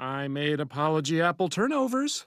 I made apology apple turnovers.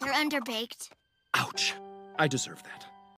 They're underbaked. Ouch. I deserve that.